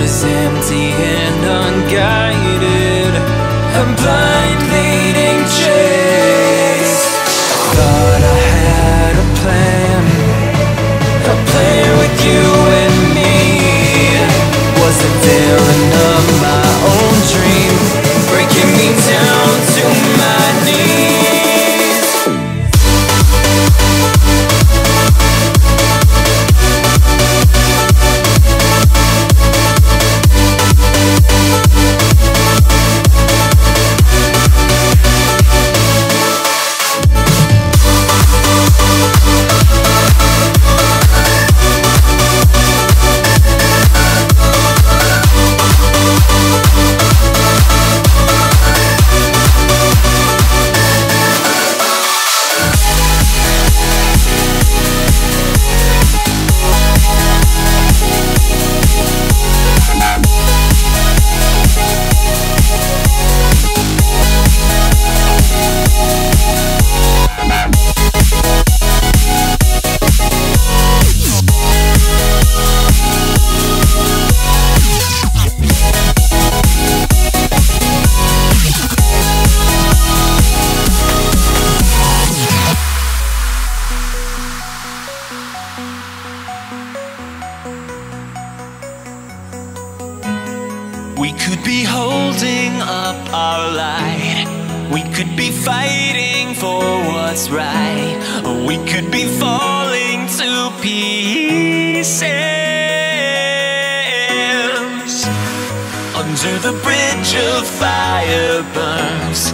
heart is empty and unguided, a blind leading chase. I thought I had a plan with you and me. Was the villain of my own dream, breaking me down to my knees. We could be holding up our light. We could be fighting for what's right. Or we could be falling to pieces. Under the bridge of fire burns.